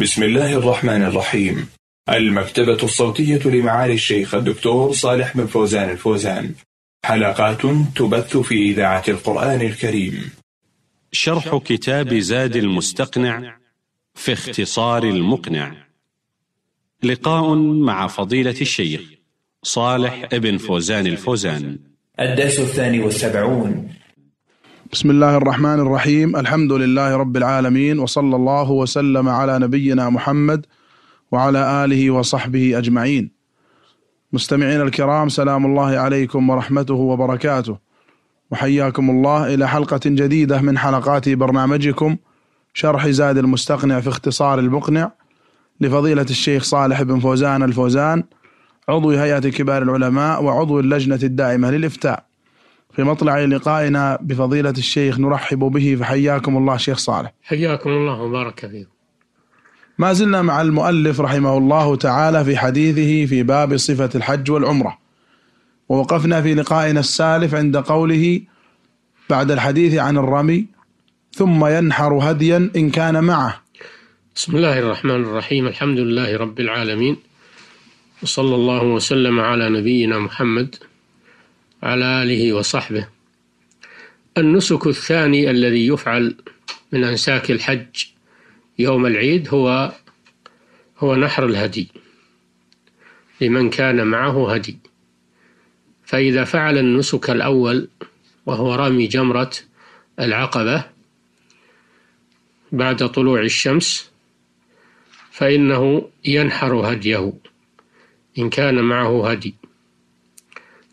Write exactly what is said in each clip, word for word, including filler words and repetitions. بسم الله الرحمن الرحيم. المكتبة الصوتية لمعالي الشيخ الدكتور صالح بن فوزان الفوزان، حلقات تبث في إذاعة القرآن الكريم. شرح كتاب زاد المستقنع في اختصار المقنع، لقاء مع فضيلة الشيخ صالح بن فوزان الفوزان، الدرس الثاني والسبعون. بسم الله الرحمن الرحيم. الحمد لله رب العالمين، وصلى الله وسلم على نبينا محمد وعلى آله وصحبه أجمعين. مستمعين الكرام، سلام الله عليكم ورحمته وبركاته، وحياكم الله إلى حلقة جديدة من حلقات برنامجكم شرح زاد المستقنع في اختصار المقنع لفضيلة الشيخ صالح بن فوزان الفوزان، عضو هيئة كبار العلماء وعضو اللجنة الدائمة للإفتاء. في مطلع لقائنا بفضيلة الشيخ نرحب به، فحياكم الله شيخ صالح. حياكم الله وبارك فيكم. ما زلنا مع المؤلف رحمه الله تعالى في حديثه في باب صفة الحج والعمرة، ووقفنا في لقائنا السالف عند قوله بعد الحديث عن الرمي: ثم ينحر هديا إن كان معه. بسم الله الرحمن الرحيم. الحمد لله رب العالمين، وصلى الله وسلم على نبينا محمد على آله وصحبه. النسك الثاني الذي يفعل من أنساك الحج يوم العيد هو هو نحر الهدي لمن كان معه هدي. فإذا فعل النسك الأول وهو رمي جمرة العقبة بعد طلوع الشمس فإنه ينحر هديه إن كان معه هدي،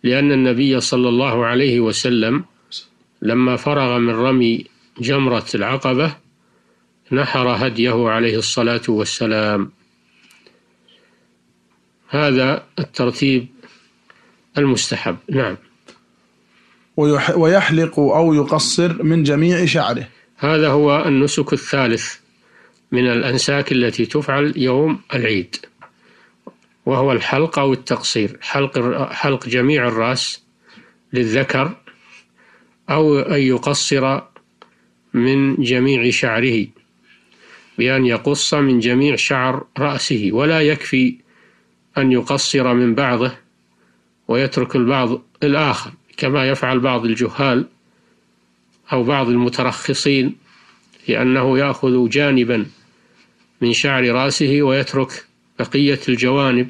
لأن النبي صلى الله عليه وسلم لما فرغ من رمي جمرة العقبة نحر هديه عليه الصلاة والسلام. هذا الترتيب المستحب. نعم. ويحلق أو يقصر من جميع شعره. هذا هو النسك الثالث من الأنساك التي تفعل يوم العيد، وهو الحلق أو التقصير، حلق, حلق جميع الرأس للذكر أو أن يقصر من جميع شعره، بأن يقص من جميع شعر رأسه، ولا يكفي أن يقصر من بعضه ويترك البعض الآخر كما يفعل بعض الجهال أو بعض المترخصين، لأنه يأخذ جانبا من شعر رأسه ويترك بقية الجوانب،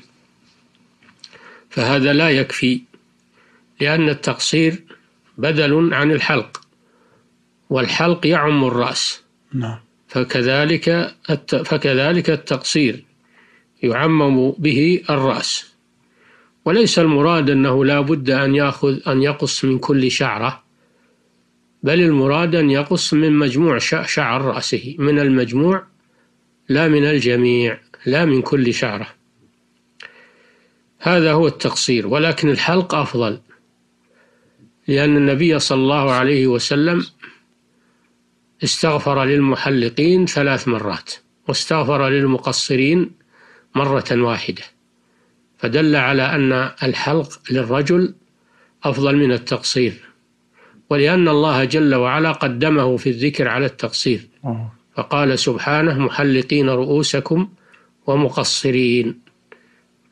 فهذا لا يكفي، لأن التقصير بدل عن الحلق، والحلق يعم الرأس. نعم. فكذلك فكذلك التقصير يعمم به الرأس، وليس المراد أنه لا بد أن يأخذ أن يقص من كل شعرة، بل المراد أن يقص من مجموع شعر رأسه، من المجموع لا من الجميع، لا من كل شعرة. هذا هو التقصير، ولكن الحلق أفضل، لأن النبي صلى الله عليه وسلم استغفر للمحلقين ثلاث مرات واستغفر للمقصرين مرة واحدة، فدل على أن الحلق للرجل أفضل من التقصير، ولأن الله جل وعلا قدمه في الذكر على التقصير، فقال سبحانه: محلقين رؤوسكم ومقصرين.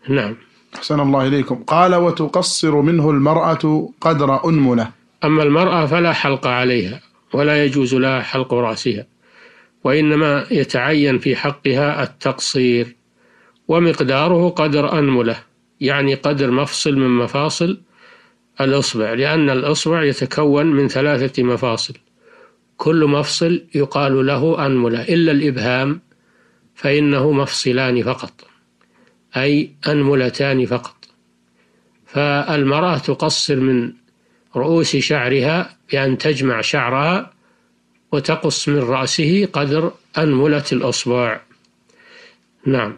نعم. أحسن الله إليكم. قال: وتقصر منه المرأة قدر أنملة. أما المرأة فلا حلق عليها ولا يجوز لها حلق رأسها، وإنما يتعين في حقها التقصير، ومقداره قدر أنملة، يعني قدر مفصل من مفاصل الأصبع، لأن الأصبع يتكون من ثلاثة مفاصل، كل مفصل يقال له أنملة إلا الإبهام فإنه مفصلان فقط، أي أنملتان فقط. فالمرأة تقصر من رؤوس شعرها بأن تجمع شعرها وتقص من رأسه قدر أنملة الأصبع. نعم.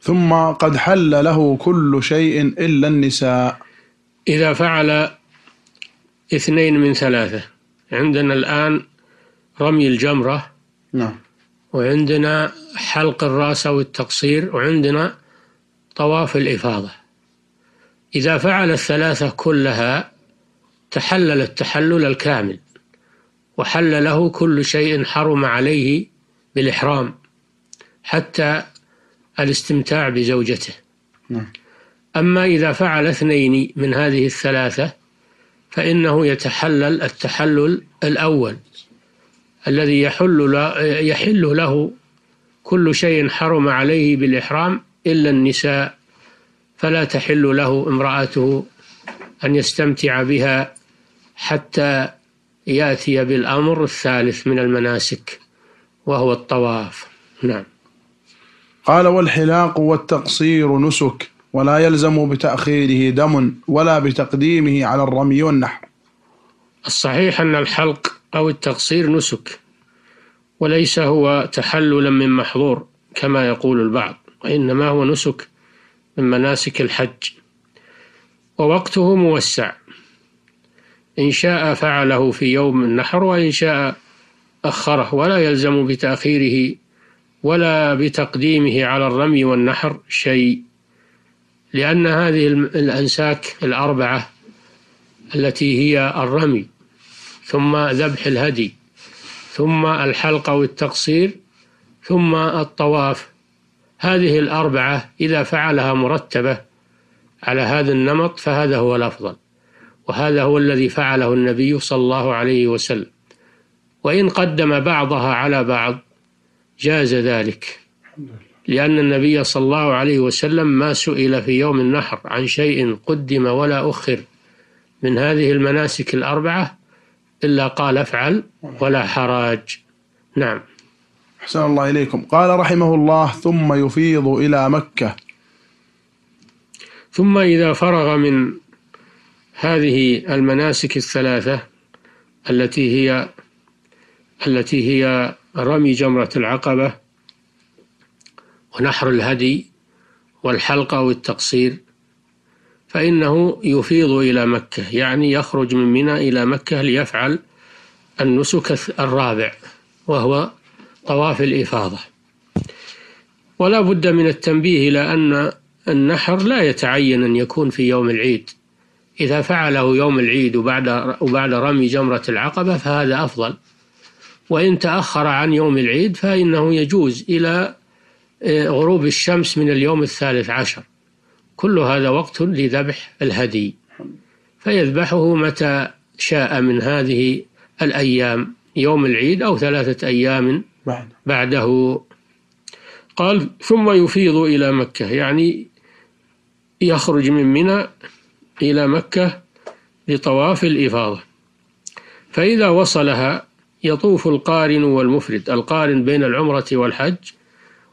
ثم قد حل له كل شيء إلا النساء. إذا فعل اثنين من ثلاثة، عندنا الآن رمي الجمرة، نعم، وعندنا حلق الرأس أو التقصير، وعندنا طواف الإفاضة. إذا فعل الثلاثة كلها تحلل التحلل الكامل، وحل له كل شيء حرم عليه بالإحرام حتى الاستمتاع بزوجته. أما إذا فعل اثنين من هذه الثلاثة فإنه يتحلل التحلل الأول الذي يحل يحل له كل شيء حرم عليه بالإحرام إلا النساء، فلا تحل له امرأته أن يستمتع بها حتى يأتي بالأمر الثالث من المناسك وهو الطواف. نعم. قال: والحلاق والتقصير نسك، ولا يلزم بتأخيره دم ولا بتقديمه على الرمي والنحر. الصحيح أن الحلق أو التقصير نسك وليس هو تحللا من محظور كما يقول البعض، وإنما هو نسك من مناسك الحج، ووقته موسع، إن شاء فعله في يوم النحر وإن شاء أخره، ولا يلزم بتأخيره ولا بتقديمه على الرمي والنحر شيء، لأن هذه الأنساك الأربعة التي هي الرمي ثم ذبح الهدي ثم الحلق والتقصير ثم الطواف، هذه الأربعة إذا فعلها مرتبة على هذا النمط فهذا هو الأفضل، وهذا هو الذي فعله النبي صلى الله عليه وسلم، وإن قدم بعضها على بعض جاز ذلك، لأن النبي صلى الله عليه وسلم ما سئل في يوم النحر عن شيء قدم ولا أخر من هذه المناسك الأربعة إلا قال افعل ولا حرج. نعم. أحسن الله إليكم. قال رحمه الله: ثم يفيض إلى مكة. ثم إذا فرغ من هذه المناسك الثلاثة التي هي التي هي رمي جمرة العقبة ونحر الهدي والحلقة والتقصير، فإنه يفيض إلى مكة، يعني يخرج من منى إلى مكة ليفعل النسك الرابع وهو طواف الإفاضة. ولا بد من التنبيه إلى أن النحر لا يتعين أن يكون في يوم العيد، إذا فعله يوم العيد وبعد وبعد رمي جمرة العقبة فهذا أفضل، وإن تأخر عن يوم العيد فإنه يجوز إلى غروب الشمس من اليوم الثالث عشر، كل هذا وقت لذبح الهدي، فيذبحه متى شاء من هذه الأيام، يوم العيد أو ثلاثة أيام بعده. قال: ثم يفيض إلى مكة، يعني يخرج من منى إلى مكة لطواف الإفاضة، فإذا وصلها يطوف القارن والمفرد، القارن بين العمرة والحج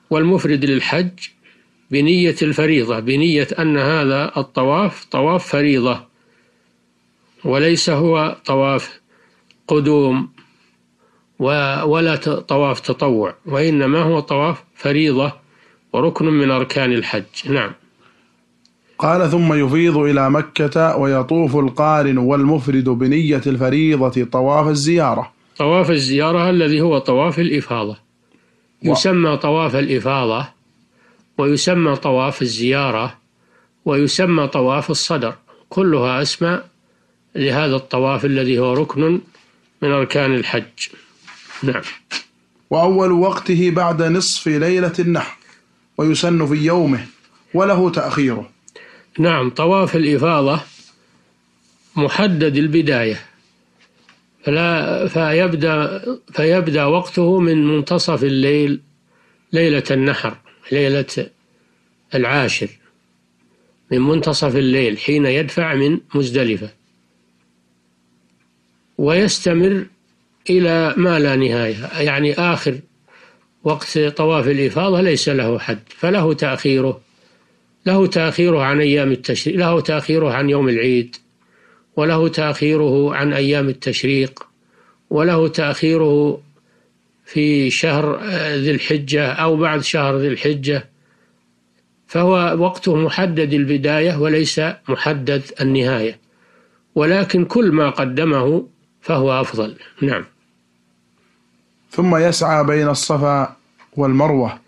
والمفرد للحج بنية الفريضة، بنية أن هذا الطواف طواف فريضة وليس هو طواف قدوم ولا طواف تطوع، وإنما هو طواف فريضة وركن من أركان الحج. نعم. قال: ثم يفيض إلى مكة ويطوف القارن والمفرد بنية الفريضة طواف الزيارة. طواف الزيارة الذي هو طواف الإفاضة، يسمى طواف الإفاضة ويسمى طواف الزيارة ويسمى طواف الصدر، كلها أسماء لهذا الطواف الذي هو ركن من أركان الحج. نعم. وأول وقته بعد نصف ليلة النحر، ويسن في يومه وله تأخيره. نعم. طواف الإفاضة محدد البداية، فلا فيبدأ فيبدأ وقته من منتصف الليل ليلة النحر، ليلة العاشر، من منتصف الليل حين يدفع من مزدلفة، ويستمر إلى ما لا نهاية، يعني آخر وقت طواف الإفاضة ليس له حد، فله تأخيره، له تأخيره عن أيام التشريق، له تأخيره عن يوم العيد، وله تأخيره عن أيام التشريق، وله تأخيره في شهر ذي الحجة أو بعد شهر ذي الحجة، فهو وقته محدد البداية وليس محدد النهاية، ولكن كل ما قدمه فهو أفضل. نعم. ثم يسعى بين الصفا والمروة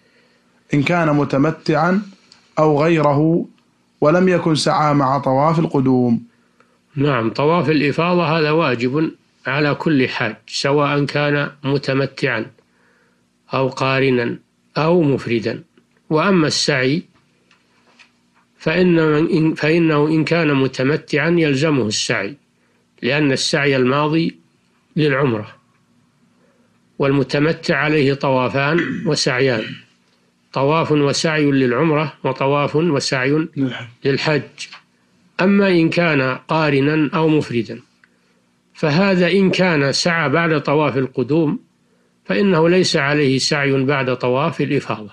إن كان متمتعا أو غيره ولم يكن سعى مع طواف القدوم. نعم. طواف الإفاضة هذا واجب على كل حاج، سواء كان متمتعا أو قارنا أو مفردا. وأما السعي فإن فإنه إن كان متمتعا يلزمه السعي، لأن السعي الماضي للعمرة، والمتمتع عليه طوافان وسعيان، طواف وسعي للعمرة وطواف وسعي للحج. أما إن كان قارنا أو مفردا فهذا إن كان سعى بعد طواف القدوم فإنه ليس عليه سعي بعد طواف الإفاضة،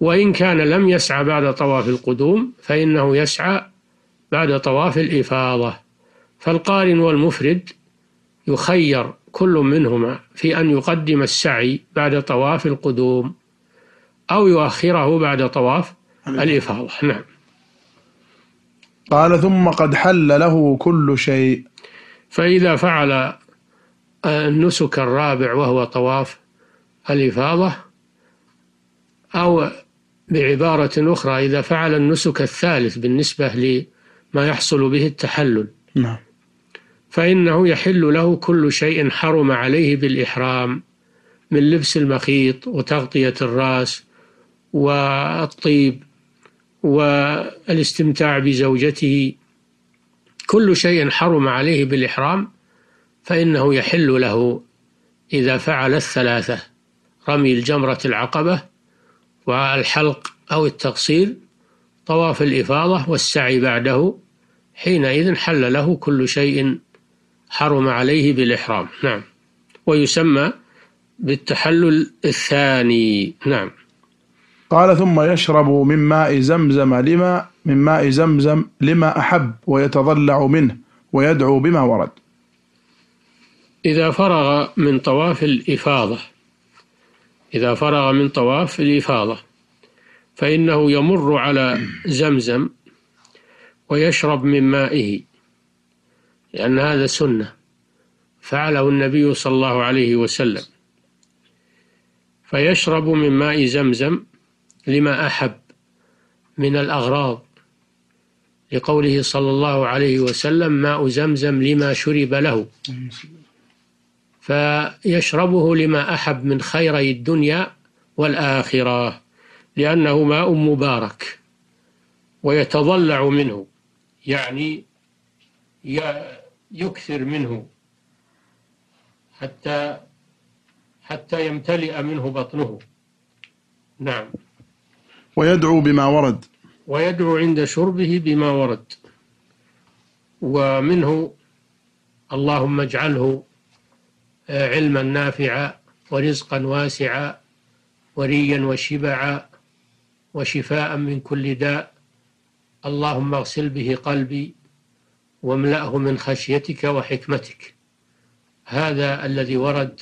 وإن كان لم يسعى بعد طواف القدوم فإنه يسعى بعد طواف الإفاضة. فالقارن والمفرد يخير كل منهما في أن يقدم السعي بعد طواف القدوم أو يؤخره بعد طواف الإفاضة. نعم. قال: ثم قد حل له كل شيء. فإذا فعل النسك الرابع وهو طواف الإفاضة، أو بعبارة أخرى إذا فعل النسك الثالث بالنسبة لما يحصل به التحلل، نعم، فإنه يحل له كل شيء حرم عليه بالإحرام من لبس المخيط وتغطية الرأس والطيب والاستمتاع بزوجته، كل شيء حرم عليه بالإحرام فإنه يحل له إذا فعل الثلاثة: رمي الجمرة العقبة والحلق أو التقصير، طواف الإفاضة، والسعي بعده. حينئذ حل له كل شيء حرم عليه بالإحرام. نعم. ويسمى بالتحلل الثاني. نعم. قال: ثم يشرب من ماء زمزم لما من ماء زمزم لما أحب ويتضلع منه ويدعو بما ورد. إذا فرغ من طواف الإفاضة، إذا فرغ من طواف الإفاضة فإنه يمر على زمزم ويشرب من مائه، لأن هذا سنة فعله النبي صلى الله عليه وسلم، فيشرب من ماء زمزم لما أحب من الأغراض، لقوله صلى الله عليه وسلم: ماء زمزم لما شرب له، فيشربه لما أحب من خيري الدنيا والآخرة، لأنه ماء مبارك. ويتضلع منه يعني يكثر منه حتى حتى يمتلئ منه بطنه. نعم. ويدعو بما ورد، ويدعو عند شربه بما ورد، ومنه: اللهم اجعله علما نافعا ورزقا واسعا وريا وشبعا وشفاء من كل داء، اللهم اغسل به قلبي واملأه من خشيتك وحكمتك. هذا الذي ورد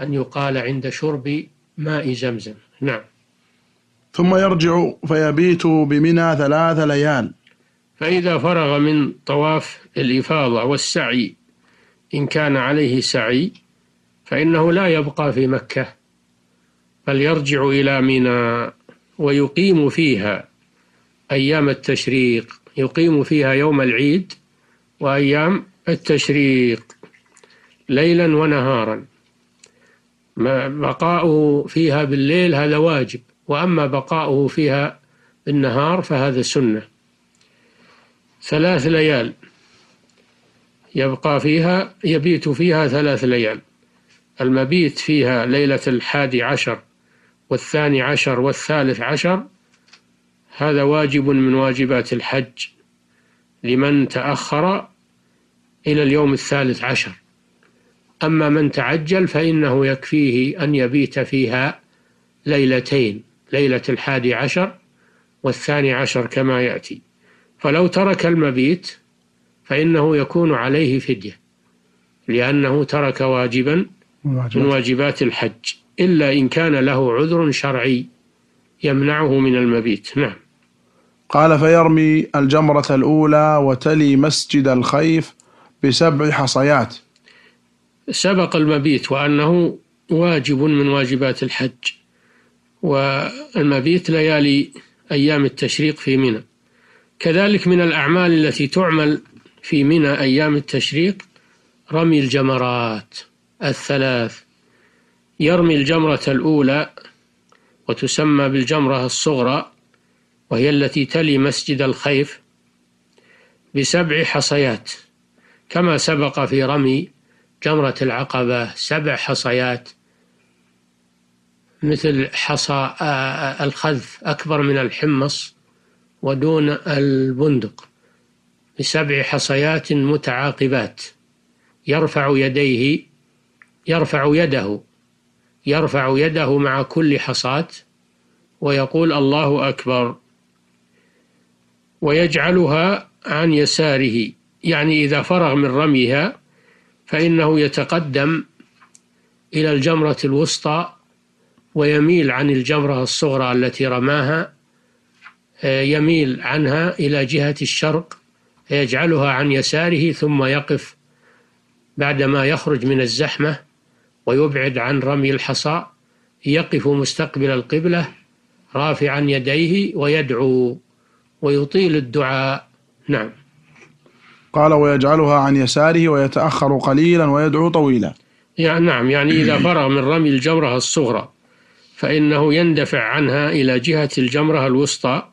أن يقال عند شرب ماء زمزم. نعم. ثم يرجع فيبيت بمنى ثلاث ليال. فإذا فرغ من طواف الإفاضة والسعي إن كان عليه سعي فإنه لا يبقى في مكة، بل يرجع إلى منى ويقيم فيها أيام التشريق، يقيم فيها يوم العيد وأيام التشريق ليلا ونهارا. بقاؤه فيها بالليل هذا واجب، وأما بقاؤه فيها بالنهار فهذا سنة. ثلاث ليال يبقى فيها، يبيت فيها ثلاث ليال. المبيت فيها ليلة الحادي عشر والثاني عشر والثالث عشر، هذا واجب من واجبات الحج لمن تأخر إلى اليوم الثالث عشر. أما من تعجل فإنه يكفيه أن يبيت فيها ليلتين، ليلة الحادي عشر والثاني عشر كما يأتي. فلو ترك المبيت فإنه يكون عليه فدية، لأنه ترك واجبا من واجبات الحج، إلا إن كان له عذر شرعي يمنعه من المبيت. نعم. قال: فيرمي الجمرة الأولى وتلي مسجد الخيف بسبع حصيات. سبق المبيت وأنه واجب من واجبات الحج، والمبيت ليالي أيام التشريق في منى. كذلك من الأعمال التي تعمل في منى أيام التشريق رمي الجمرات الثلاث، يرمي الجمرة الأولى وتسمى بالجمرة الصغرى، وهي التي تلي مسجد الخيف، بسبع حصيات كما سبق في رمي جمرة العقبة سبع حصيات، مثل حصى الخذف أكبر من الحمص ودون البندق، بسبع حصيات متعاقبات. يرفع يديه يرفع يده يرفع يده مع كل حصاة ويقول الله أكبر، ويجعلها عن يساره، يعني إذا فرغ من رميها فإنه يتقدم إلى الجمرة الوسطى ويميل عن الجمرة الصغرى التي رماها، يميل عنها إلى جهة الشرق، يجعلها عن يساره، ثم يقف بعدما يخرج من الزحمة ويبعد عن رمي الحصى، يقف مستقبل القبلة رافعا يديه ويدعو ويطيل الدعاء. نعم. قال ويجعلها عن يساره ويتأخر قليلا ويدعو طويلا. يعني نعم، يعني إذا فرغ من رمي الجمرة الصغرى فإنه يندفع عنها إلى جهة الجمرة الوسطى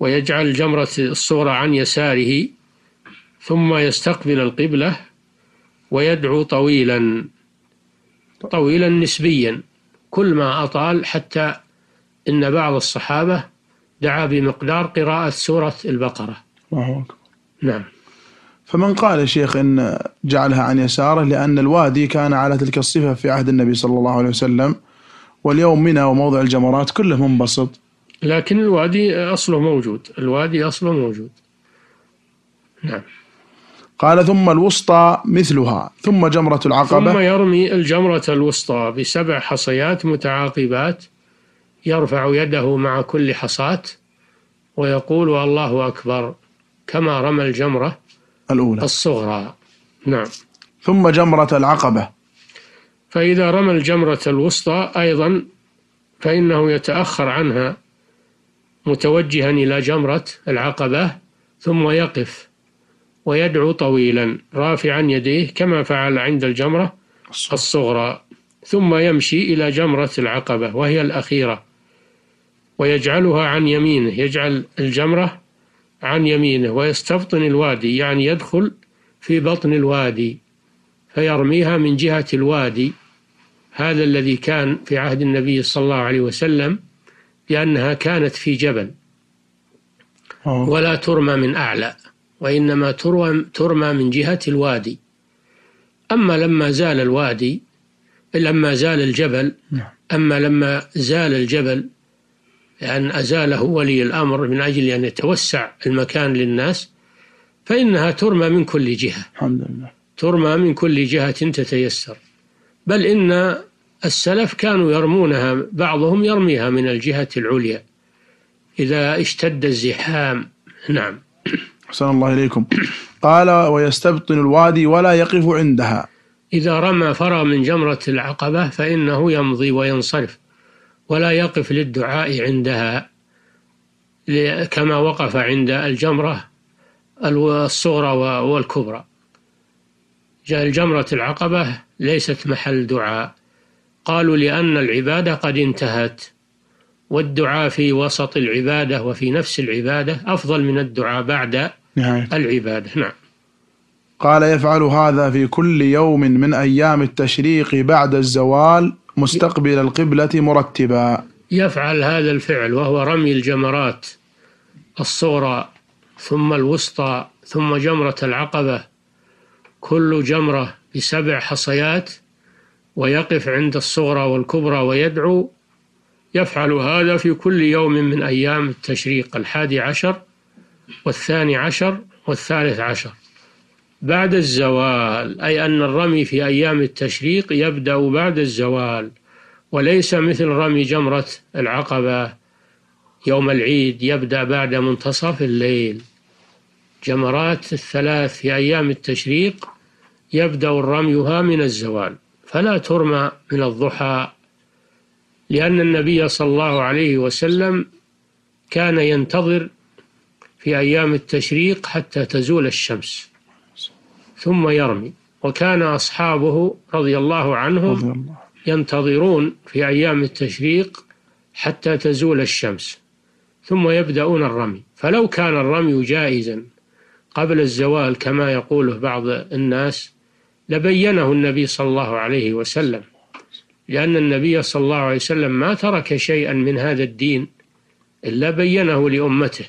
ويجعل الجمرة الصغرى عن يساره، ثم يستقبل القبلة ويدعو طويلا طويلا نسبيا، كل ما أطال، حتى إن بعض الصحابة دعا بمقدار قراءة سورة البقرة. الله أكبر. نعم. فمن قال يا شيخ إن جعلها عن يساره لأن الوادي كان على تلك الصفة في عهد النبي صلى الله عليه وسلم، واليوم منى وموضع الجمرات كله منبسط، لكن الوادي أصله موجود، الوادي أصله موجود. نعم. قال ثم الوسطى مثلها، ثم جمرة العقبة، ثم يرمي الجمرة الوسطى بسبع حصيات متعاقبات، يرفع يده مع كل حصاة ويقول والله أكبر كما رمى الجمرة الأولى الصغرى. نعم. ثم جمرة العقبة، فإذا رمى الجمرة الوسطى أيضا فإنه يتأخر عنها متوجها إلى جمرة العقبة، ثم يقف ويدعو طويلا رافعا يديه كما فعل عند الجمرة الصغرى، ثم يمشي إلى جمرة العقبة وهي الأخيرة، ويجعلها عن يمينه، يجعل الجمرة عن يمينه ويستبطن الوادي، يعني يدخل في بطن الوادي فيرميها من جهة الوادي. هذا الذي كان في عهد النبي صلى الله عليه وسلم، لأنها كانت في جبل ولا ترمى من أعلى، وإنما ترمى من جهة الوادي. أما لما زال الوادي لما زال الجبل أما لما زال الجبل أن أزاله ولي الأمر من أجل أن يتوسع المكان للناس، فإنها ترمى من كل جهة، الحمد لله، ترمى من كل جهة تتيسر. بل إن السلف كانوا يرمونها، بعضهم يرميها من الجهة العليا إذا اشتد الزحام. نعم. أحسن الله إليكم. قال ويستبطن الوادي ولا يقف عندها، إذا رمى فرغ من جمرة العقبة فإنه يمضي وينصرف ولا يقف للدعاء عندها، كما وقف عند الجمرة الصغرى والكبرى. جمرة العقبة ليست محل دعاء، قالوا لأن العبادة قد انتهت، والدعاء في وسط العبادة وفي نفس العبادة أفضل من الدعاء بعد العبادة. نعم. قال يفعل هذا في كل يوم من أيام التشريق بعد الزوال مستقبل القبلة مرتبا. يفعل هذا الفعل وهو رمي الجمرات الصغرى ثم الوسطى ثم جمرة العقبة، كل جمرة بسبع حصيات، ويقف عند الصغرى والكبرى ويدعو. يفعل هذا في كل يوم من أيام التشريق، الحادي عشر والثاني عشر والثالث عشر بعد الزوال، أي أن الرمي في أيام التشريق يبدأ بعد الزوال، وليس مثل رمي جمرة العقبة يوم العيد يبدأ بعد منتصف الليل. جمرات الثلاث في أيام التشريق يبدأ رميها من الزوال، فلا ترمى من الضحى، لأن النبي صلى الله عليه وسلم كان ينتظر في أيام التشريق حتى تزول الشمس ثم يرمي، وكان أصحابه رضي الله عنهم ينتظرون في أيام التشريق حتى تزول الشمس ثم يبدأون الرمي. فلو كان الرمي جائزا قبل الزوال كما يقوله بعض الناس لبينه النبي صلى الله عليه وسلم، لأن النبي صلى الله عليه وسلم ما ترك شيئا من هذا الدين إلا بينه لأمته.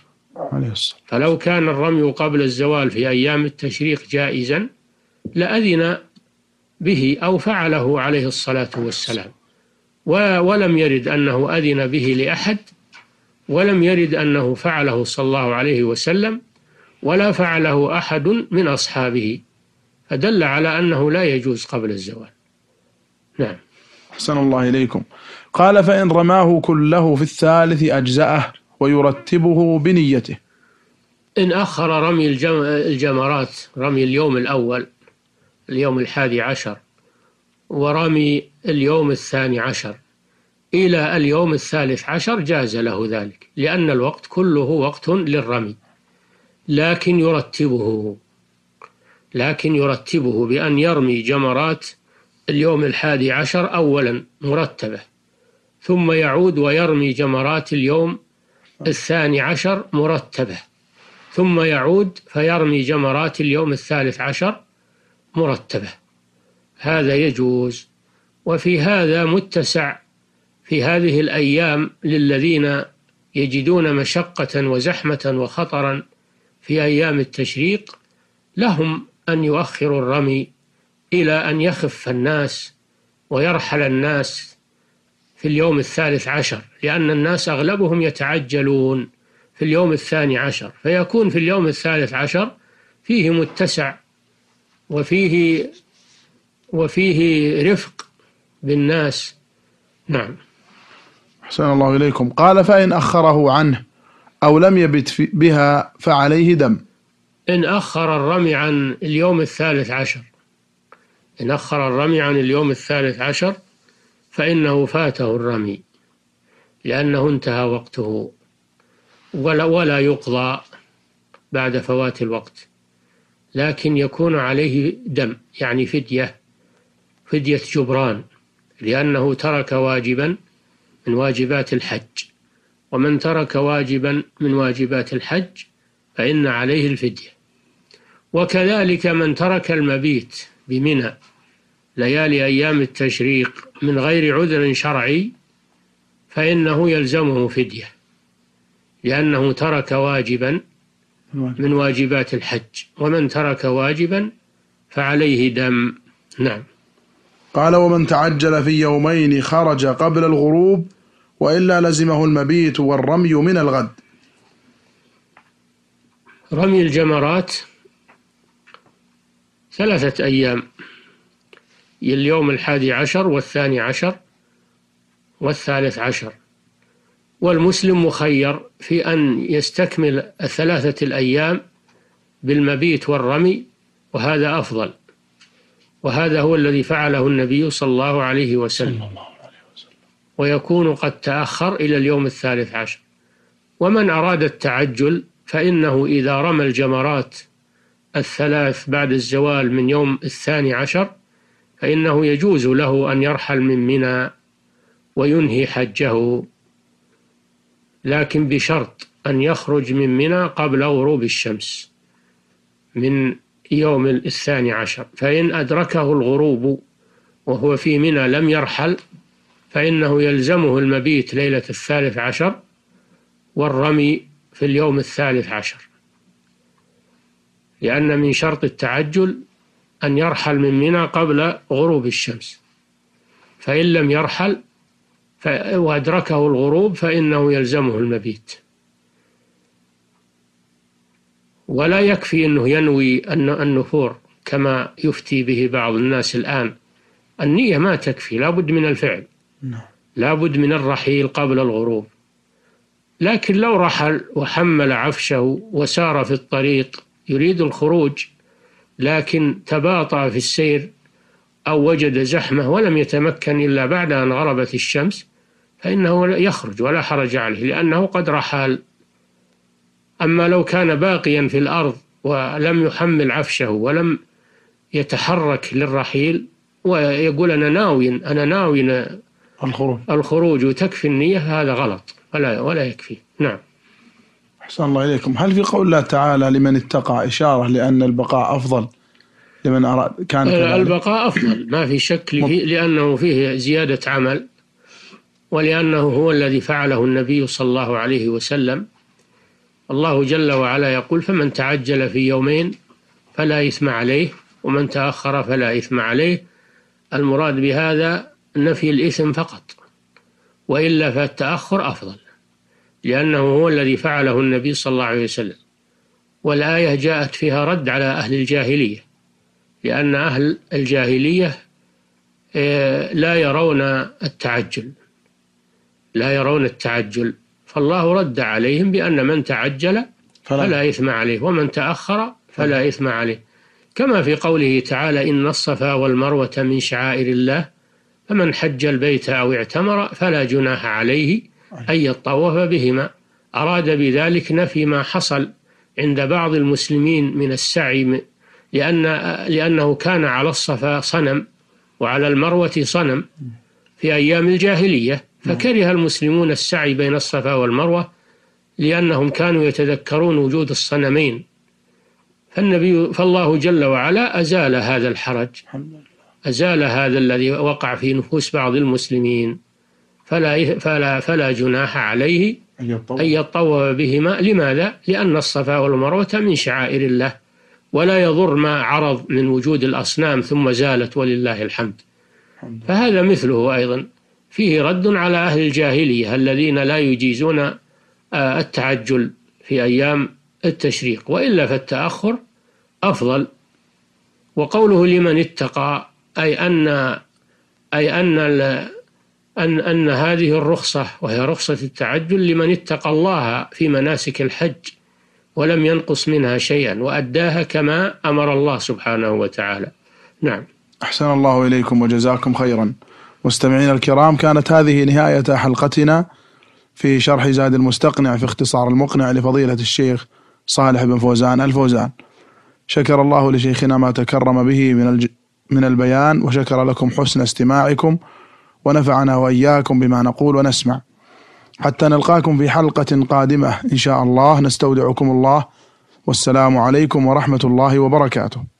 فلو كان الرمي قبل الزوال في أيام التشريق جائزا لأذن به أو فعله عليه الصلاة والسلام، ولم يرد أنه أذن به لأحد، ولم يرد أنه فعله صلى الله عليه وسلم، ولا فعله أحد من أصحابه، فدل على أنه لا يجوز قبل الزوال. نعم. أحسن الله إليكم. قال: فإن رماه كله في الثالث أجزأه ويرتبه بنيته. إن أخر رمي الجم... الجمرات رمي اليوم الأول اليوم الحادي عشر ورمي اليوم الثاني عشر إلى اليوم الثالث عشر جاز له ذلك، لأن الوقت كله وقت للرمي، لكن يرتبه لكن يرتبه بأن يرمي جمرات اليوم الحادي عشر أولا مرتبة، ثم يعود ويرمي جمرات اليوم الثاني عشر مرتبة، ثم يعود فيرمي جمرات اليوم الثالث عشر مرتبة. هذا يجوز. وفي هذا متسع في هذه الأيام للذين يجدون مشقة وزحمة وخطرا في أيام التشريق، لهم أن يؤخروا الرمي إلى أن يخف الناس ويرحل الناس في اليوم الثالث عشر، لأن الناس أغلبهم يتعجلون في اليوم الثاني عشر، فيكون في اليوم الثالث عشر فيه متسع وفيه وفيه رفق بالناس. نعم. أحسن الله إليكم. قال: فإن أخره عنه أو لم يبت بها فعليه دم. إن أخر الرمي عن اليوم الثالث عشر إن أخر الرمي عن اليوم الثالث عشر فإنه فاته الرمي، لأنه انتهى وقته، ولا, ولا يقضى بعد فوات الوقت، لكن يكون عليه دم، يعني فدية فدية جبران، لأنه ترك واجبا من واجبات الحج، ومن ترك واجبا من واجبات الحج فإن عليه الفدية. وكذلك من ترك المبيت بمنى ليالي أيام التشريق من غير عذر شرعي فإنه يلزمه فدية، لأنه ترك واجبا من واجبات الحج، ومن ترك واجبا فعليه دم. نعم. قال: ومن تعجل في يومين خرج قبل الغروب، وإلا لزمه المبيت والرمي من الغد. رمي الجمرات ثلاثة أيام، اليوم الحادي عشر والثاني عشر والثالث عشر، والمسلم مخير في أن يستكمل الثلاثة الأيام بالمبيت والرمي، وهذا أفضل، وهذا هو الذي فعله النبي صلى الله عليه وسلم، ويكون قد تأخر إلى اليوم الثالث عشر. ومن أراد التعجل فإنه إذا رمى الجمرات الثلاث بعد الزوال من يوم الثاني عشر فإنه يجوز له أن يرحل من منى وينهي حجه، لكن بشرط أن يخرج من منى قبل غروب الشمس من يوم الثاني عشر. فإن أدركه الغروب وهو في منى لم يرحل فإنه يلزمه المبيت ليلة الثالث عشر والرمي في اليوم الثالث عشر، لأن من شرط التعجل أن يرحل من منى قبل غروب الشمس، فإن لم يرحل وأدركه الغروب فإنه يلزمه المبيت. ولا يكفي أنه ينوي النفور كما يفتي به بعض الناس الآن، النية ما تكفي، لابد من الفعل، لابد من الرحيل قبل الغروب. لكن لو رحل وحمل عفشه وسار في الطريق يريد الخروج لكن تباطأ في السير أو وجد زحمة ولم يتمكن إلا بعد أن غربت الشمس فإنه يخرج ولا حرج عليه، لأنه قد رحل. أما لو كان باقيا في الأرض ولم يحمل عفشه ولم يتحرك للرحيل ويقول أنا ناوي أنا ناوي الخروج الخروج وتكفي النية، هذا غلط ولا ولا يكفي. نعم. أحسن الله إليكم. هل في قول الله تعالى لمن اتقى إشارة لأن البقاء أفضل لمن أراد؟ كان البقاء أفضل ما في شك، لأنه فيه زيادة عمل، ولأنه هو الذي فعله النبي صلى الله عليه وسلم. الله جل وعلا يقول: فمن تعجل في يومين فلا إثم عليه ومن تأخر فلا إثم عليه. المراد بهذا نفي الإثم فقط، وإلا فالتأخر أفضل، لأنه هو الذي فعله النبي صلى الله عليه وسلم. والآية جاءت فيها رد على أهل الجاهلية، لأن أهل الجاهلية لا يرون التعجل لا يرون التعجل فالله رد عليهم بأن من تعجل فلا إثم عليه ومن تأخر فلا إثم عليه، كما في قوله تعالى: إن الصفا والمروة من شعائر الله فمن حج البيت أو اعتمر فلا جناح عليه أن يطوف بهما. أراد بذلك نفي ما حصل عند بعض المسلمين من السعي، لأن لأنه كان على الصفا صنم وعلى المروة صنم في أيام الجاهلية، فكره المسلمون السعي بين الصفا والمروة لأنهم كانوا يتذكرون وجود الصنمين، فالنبي فالله جل وعلا أزال هذا الحرج، أزال هذا الذي وقع في نفوس بعض المسلمين. فلا, فلا, فلا جناح عليه أن يطوف بهما. لماذا؟ لأن الصفا والمروة من شعائر الله، ولا يضر ما عرض من وجود الأصنام ثم زالت ولله الحمد. فهذا مثله أيضا فيه رد على أهل الجاهلية الذين لا يجيزون التعجل في أيام التشريق، وإلا فالتأخر أفضل. وقوله لمن اتقى، أي أن أي أن أن أن هذه الرخصة، وهي رخصة التعجل، لمن اتقى الله في مناسك الحج ولم ينقص منها شيئا وأداها كما أمر الله سبحانه وتعالى. نعم. أحسن الله إليكم وجزاكم خيرا. مستمعينا الكرام، كانت هذه نهاية حلقتنا في شرح زاد المستقنع في اختصار المقنع لفضيلة الشيخ صالح بن فوزان الفوزان. شكر الله لشيخنا ما تكرم به من الج... من البيان، وشكر لكم حسن استماعكم، ونفعنا وإياكم بما نقول ونسمع. حتى نلقاكم في حلقة قادمة إن شاء الله، نستودعكم الله، والسلام عليكم ورحمة الله وبركاته.